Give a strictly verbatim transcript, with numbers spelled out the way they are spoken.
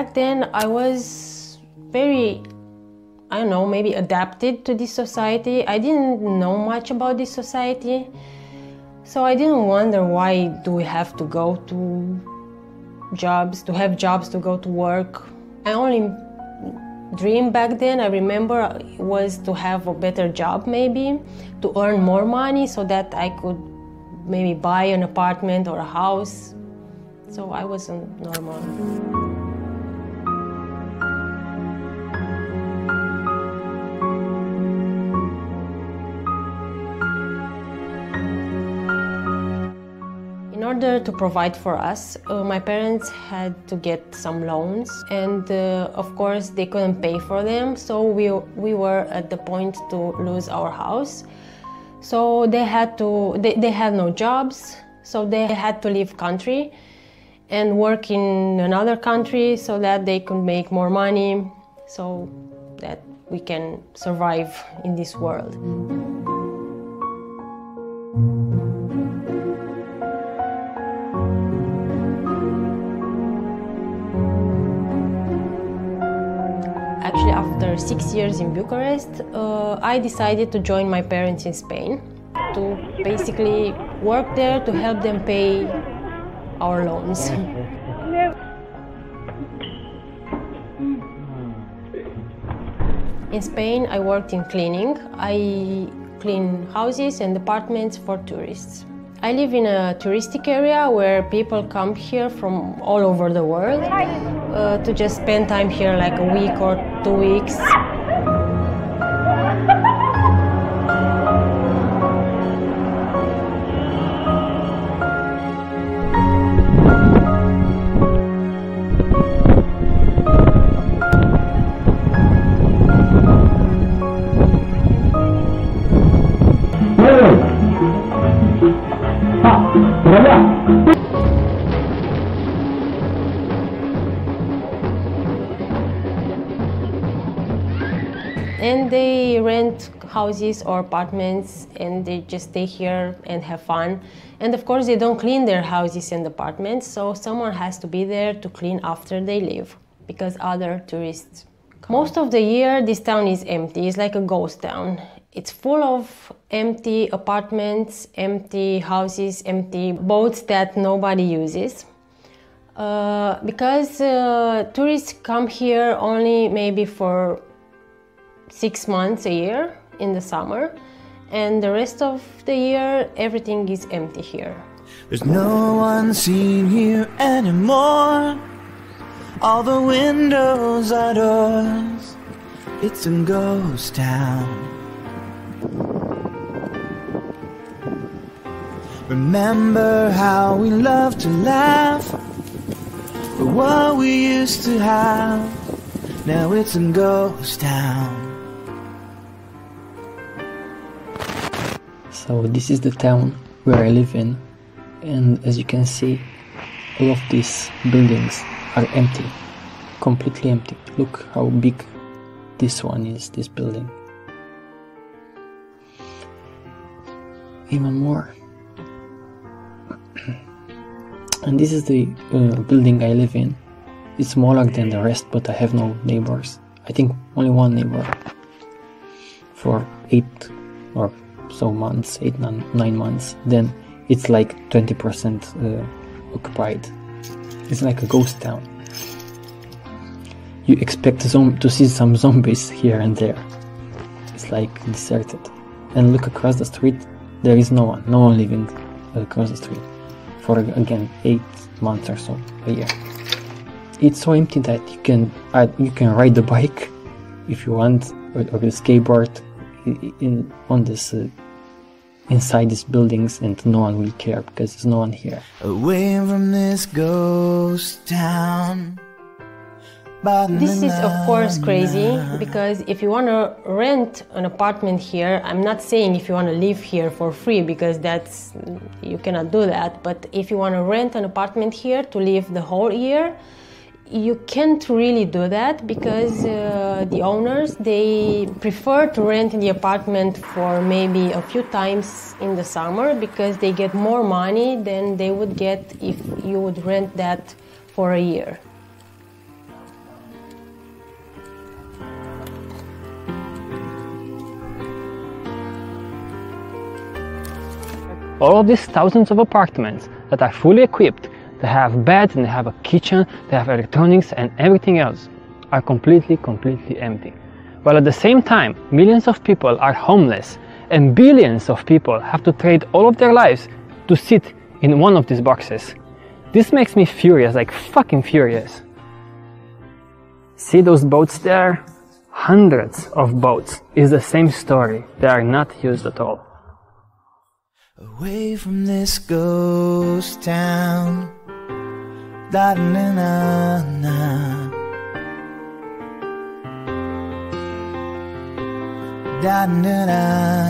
back then I was very, I don't know, maybe adapted to this society. I didn't know much about this society. So I didn't wonder why do we have to go to jobs, to have jobs, to go to work. I only dream back then, I remember, was to have a better job maybe, to earn more money so that I could maybe buy an apartment or a house. So I wasn't normal. In order to provide for us, uh, my parents had to get some loans, and uh, of course they couldn't pay for them, so we, we were at the point to lose our house. So they had to, they, they had no jobs, so they had to leave country and work in another country so that they could make more money, so that we can survive in this world. Actually, after six years in Bucharest, uh, I decided to join my parents in Spain, to basically work there to help them pay our loans. In Spain, I worked in cleaning. I clean houses and apartments for tourists. I live in a touristic area where people come here from all over the world uh, to just spend time here like a week or two weeks. And they rent houses or apartments and they just stay here and have fun. And of course they don't clean their houses and apartments, so someone has to be there to clean after they leave, because other tourists come. Most of the year this town is empty, it's like a ghost town. It's full of empty apartments, empty houses, empty boats that nobody uses. Uh, because uh, tourists come here only maybe for six months a year in the summer, and the rest of the year everything is empty here. There's no one seen here anymore. All the windows are doors. It's a ghost town. Remember how we loved to laugh, but what we used to have, now it's a ghost town. So this is the town where I live in, and as you can see, all of these buildings are empty, completely empty. Look how big this one is, this building. Even more. And this is the uh, building I live in. It's smaller than the rest, but I have no neighbors. I think only one neighbor for eight or so months, eight, nine, nine months, then it's like twenty percent uh, occupied. It's like a ghost town. You expect to see some zombies here and there. It's like deserted. And look across the street, there is no one, no one living across the street for, again, eight months or so, a year. It's so empty that you can uh, you can ride the bike if you want, or, or the skateboard, In, on this, uh, inside these buildings, and no one will care because there's no one here. Away from this ghost town. This is of course crazy, because if you want to rent an apartment here, I'm not saying if you want to live here for free, because that's, you cannot do that, but if you want to rent an apartment here to live the whole year, you can't really do that, because uh, the owners, they prefer to rent the apartment for maybe a few times in the summer, because they get more money than they would get if you would rent that for a year. all of these thousands of apartments that are fully equipped, they have beds and they have a kitchen, they have electronics and everything else, are completely, completely empty. While at the same time, millions of people are homeless and billions of people have to trade all of their lives to sit in one of these boxes. This makes me furious, like fucking furious. See those boats there? Hundreds of boats. It's the same story. They are not used at all. Away from this ghost town, da na na na, da na na.